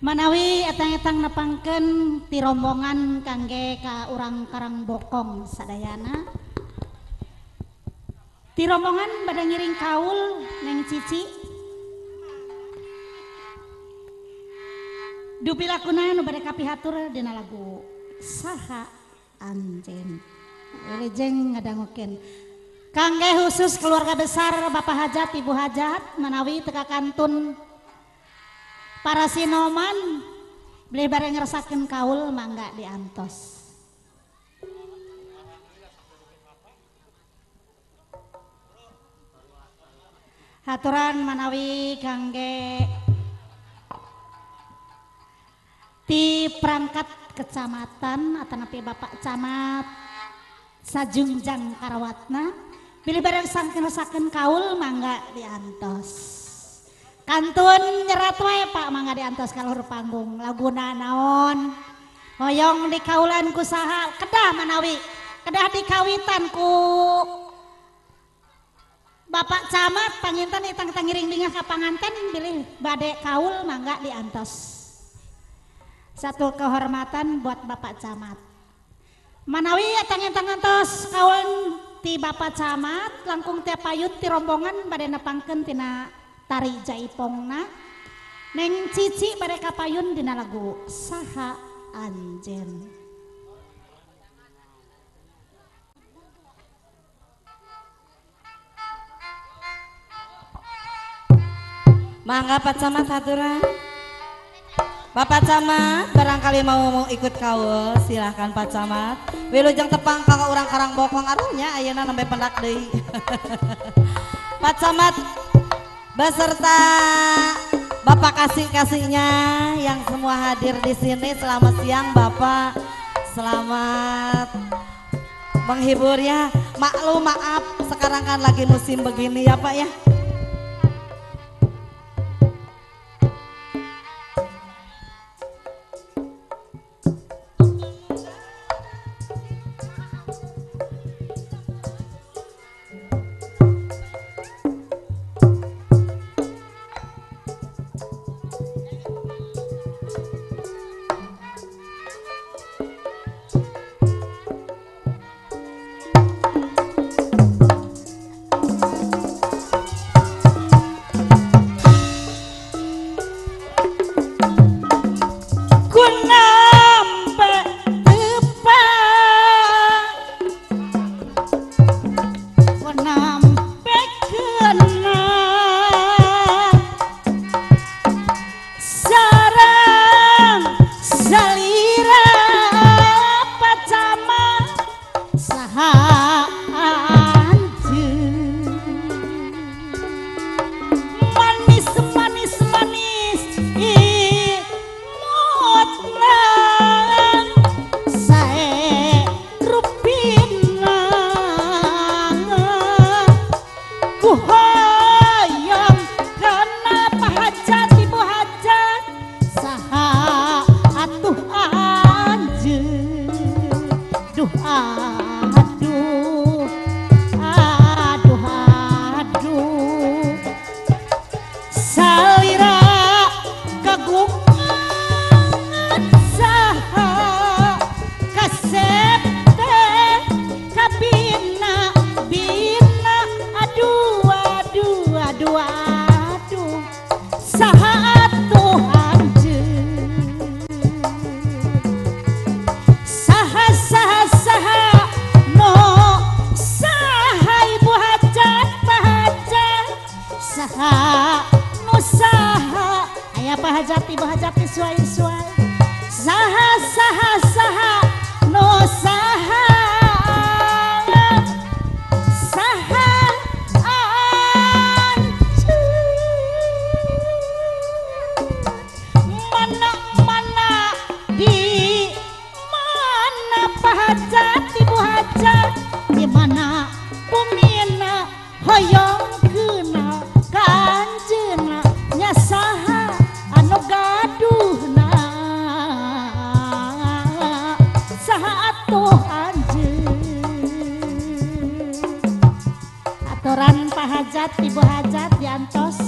Manawi etang-etang nepangken ti rombongan kangge ka urang Karang Bokong sadayana. Ti rombongan bade ngiring kaul neng Cici. Dupilakuna nu bade kapihatur dina lagu Saha Anjeun. Lejeng ngadangukeun. Kangge khusus keluarga besar Bapak Hajat, Ibu Hajat, manawi teka kantun para sinoman beli bareng ngerasakin kaul mangga diantos. Haturan manawi kangge ti perangkat kecamatan atanapi Bapak Camat Sajungjang Karawatna beli bareng sangkin ngerasakin kaul mangga diantos. Kantun nyerat wae Pak mangga diantos ka luhur panggung. Laguna naon? Hoyong dikaulan ku saha? Kedah manawi. Kedah dikawitan ku Bapak Camat panginten itang tangiring bingah ka panganten bilih bade kaul mangga diantos. Satu kehormatan buat Bapak Camat. Manawi etang-etang antos kaul ti Bapak Camat langkung tiap payut ti rombongan bade nepangkeun tina tari Jaipongna neng Cici bade kapayun dina lagu Saha Anjeun. Mangga Pak Camat haturan. Bapak Camat barangkali mau ikut kaul silahkan Pak Camat. Wilujeng tepang ka urang Karang Bokong arunya ayeuna nembe pendak deui. Pak Camat beserta Bapak kasih-kasihnya yang semua hadir di sini, selamat siang Bapak, selamat menghibur ya. Maklum maaf, sekarang kan lagi musim begini ya Pak ya. Ibu Hajat diantos.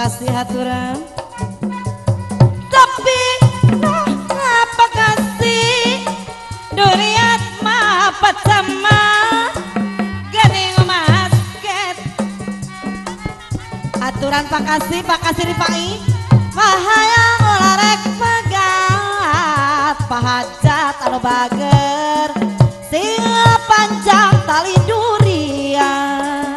kasih haturan. Tapi nah apa kasih durian mah sama gede basket. Aturan pakasih dipakai mahayang olarek pagat pahajat anu bager sing panjang tali durian.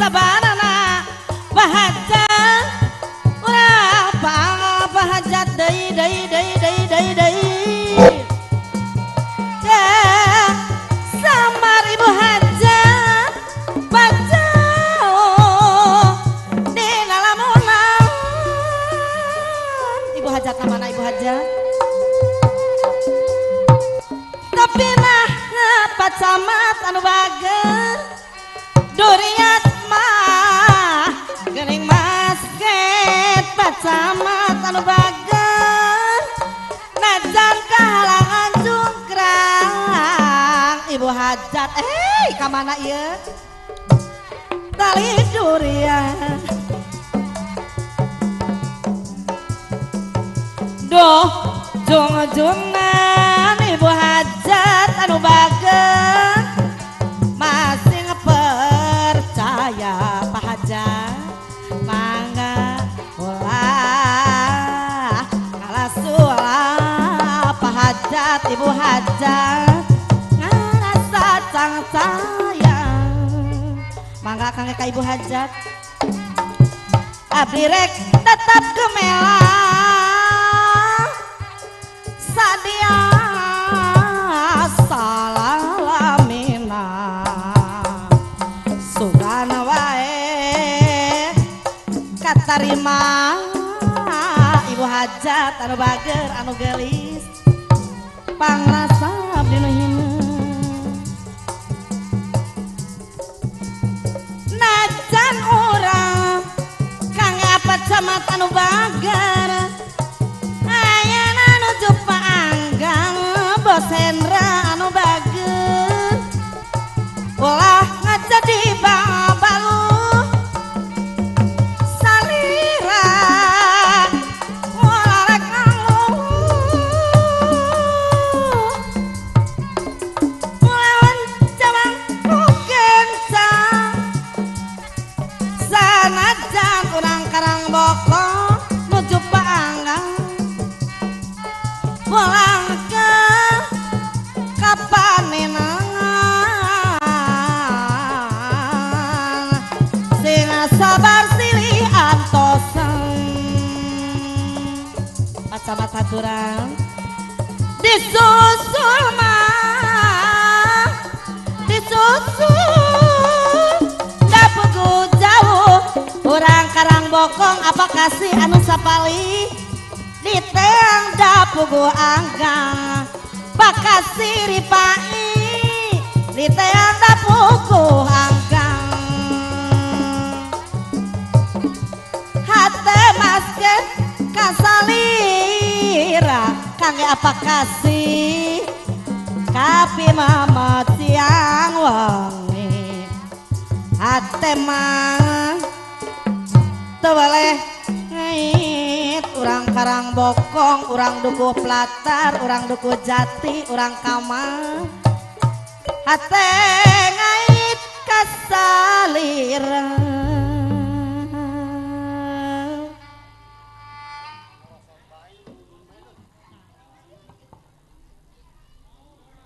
Sabarana bahajat ulah bahajat deui samar ibu hajat bacau di lalamunan ibu hajat namana ibu hajat tapi nah pacamat anu bager durian gering masket pacamat anu bager najan kahalangan jungkrang ibu hajat kamana ieu tali durian doh jung-jungan ibu hajat anu bager masih ngepercaya Pak Hajat mangga ulah ngalasulah Pak Hajat ibu hajat ngarasa sayang mangga kangge ka ibu hajat abdi rek tetap gemela sadia salalamina sugana wae katarima ibu hajat anu bager anu gelis pangrasa abdi nu hina najan urang kangge pacamat anu bager ayana nuju paanggang bos Hendra anu bager ulah ngajadi babalu pacamat haturan disusul mah disusul dapuku jauh urang karang bokong apa kasih anu sapali di teang dapuku angga pakasih ripai di teang dapuku angga hate masket kasalira kangge apa kasih kapi mama tiang wangi hate mah teu boleh ngait urang karang bokong urang duku platar urang duku jati urang kamang hate ngait kasalira